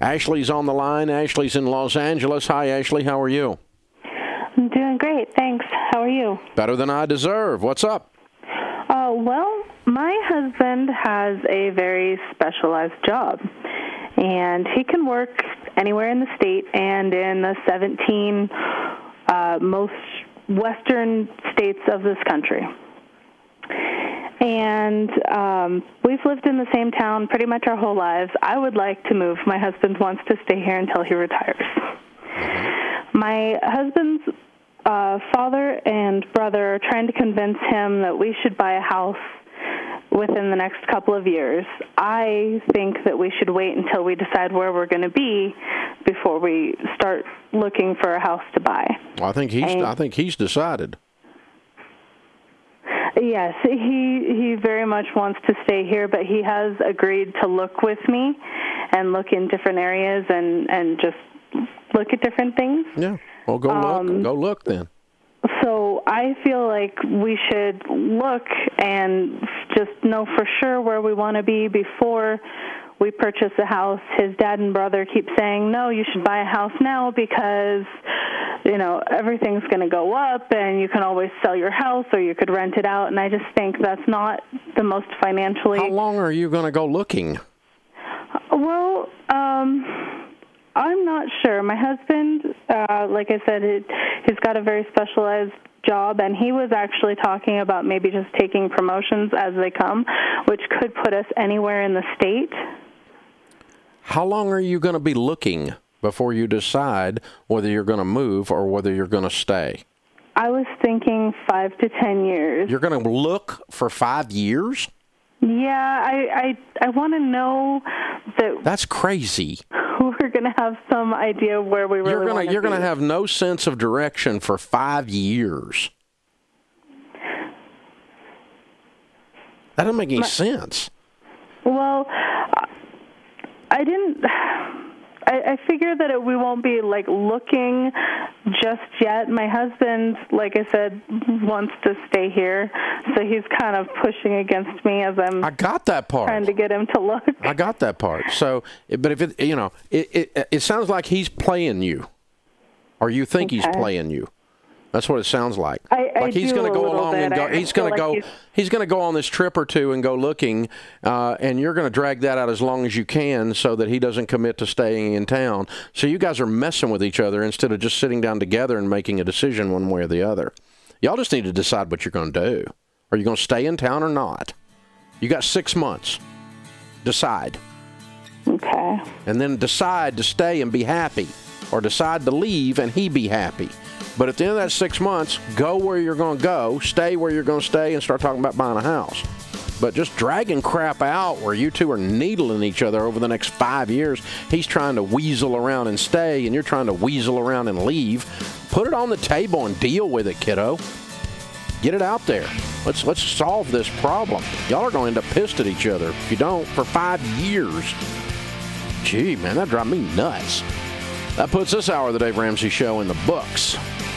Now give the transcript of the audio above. Ashley's on the line. Ashley's in Los Angeles. Hi, Ashley. How are you? I'm doing great. Thanks. How are you? Better than I deserve. What's up? Well, my husband has a very specialized job, and he can work anywhere in the state and in the 17 most western states of this country. And we've lived in the same town pretty much our whole lives. I would like to move. My husband wants to stay here until he retires. My husband's father and brother are trying to convince him that we should buy a house within the next couple of years. I think that we should wait until we decide where we're going to be before we start looking for a house to buy. Well, I think he's decided. Yes, he very much wants to stay here, but he has agreed to look with me and look in different areas and just look at different things. Yeah, well, go look. Go look then. So I feel like we should look and just know for sure where we want to be before we purchase a house. His dad and brother keep saying, no, you should buy a house now because, you know, everything's going to go up and you can always sell your house or you could rent it out. And I just think that's not the most financially... How long are you going to go looking? Well, I'm not sure. My husband, like I said, he's got a very specialized job, and he was actually talking about maybe just taking promotions as they come, which could put us anywhere in the state. How long are you going to be looking before you decide whether you're going to move or whether you're going to stay? I was thinking 5 to 10 years. You're going to look for 5 years? Yeah, I want to know that... That's crazy. We're going to have some idea of where we really want to be. You're going to have no sense of direction for 5 years. That doesn't make any sense. Well, I didn't... I figure that we won't be, like, looking just yet. My husband, like I said, wants to stay here, so he's kind of pushing against me as trying to get him to look. I got that part. So, but if it, you know, it sounds like he's playing you, or you think he's playing you. That's what it sounds like. Like he's going to go along and go. He's going to go. He's going to go on this trip or two and go looking, and you're going to drag that out as long as you can so that he doesn't commit to staying in town. So you guys are messing with each other instead of just sitting down together and making a decision one way or the other. Y'all just need to decide what you're going to do. Are you going to stay in town or not? You got 6 months. Decide. Okay. And then decide to stay and be happy, or decide to leave and he be happy. But at the end of that 6 months, go where you're going to go, stay where you're going to stay, and start talking about buying a house. But just dragging crap out where you two are needling each other over the next 5 years, he's trying to weasel around and stay, and you're trying to weasel around and leave. Put it on the table and deal with it, kiddo. Get it out there. Let's solve this problem. Y'all are going to end up pissed at each other if you don't for 5 years. Gee, man, that drives me nuts. That puts this hour of the Dave Ramsey Show in the books.